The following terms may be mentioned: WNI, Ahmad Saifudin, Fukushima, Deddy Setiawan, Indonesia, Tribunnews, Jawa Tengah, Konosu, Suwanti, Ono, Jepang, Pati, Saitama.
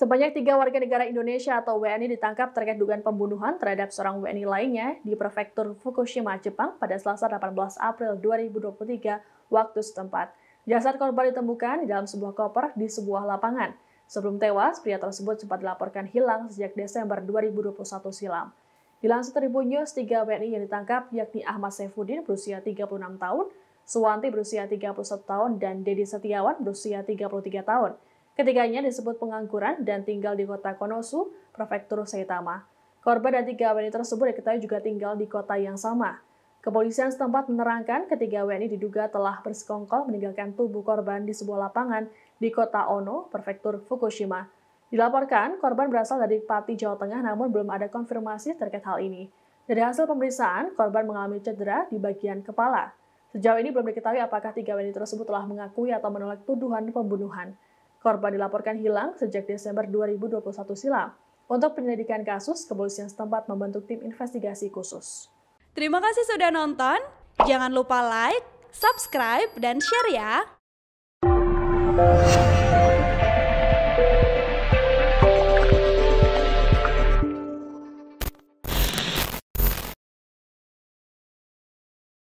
Sebanyak 3 warga negara Indonesia atau WNI ditangkap terkait dugaan pembunuhan terhadap seorang WNI lainnya di Prefektur Fukushima, Jepang pada Selasa 18 April 2023 waktu setempat. Jasad korban ditemukan di dalam sebuah koper di sebuah lapangan. Sebelum tewas, pria tersebut sempat dilaporkan hilang sejak Desember 2021 silam. Dilansir Tribunnews, 3 WNI yang ditangkap yakni Ahmad Saifudin berusia 36 tahun, Suwanti berusia 31 tahun, dan Deddy Setiawan berusia 33 tahun. Ketiganya disebut pengangguran dan tinggal di kota Konosu, Prefektur Saitama. Korban dan 3 WNI tersebut diketahui juga tinggal di kota yang sama. Kepolisian setempat menerangkan ketiga WNI diduga telah bersekongkol meninggalkan tubuh korban di sebuah lapangan di kota Ono, Prefektur Fukushima. Dilaporkan, korban berasal dari Pati, Jawa Tengah, namun belum ada konfirmasi terkait hal ini. Dari hasil pemeriksaan, korban mengalami cedera di bagian kepala. Sejauh ini belum diketahui apakah 3 WNI tersebut telah mengakui atau menolak tuduhan pembunuhan. Korban dilaporkan hilang sejak Desember 2021 silam. Untuk penyelidikan kasus, kepolisian setempat membentuk tim investigasi khusus. Terima kasih sudah nonton. Jangan lupa like, subscribe, dan share ya!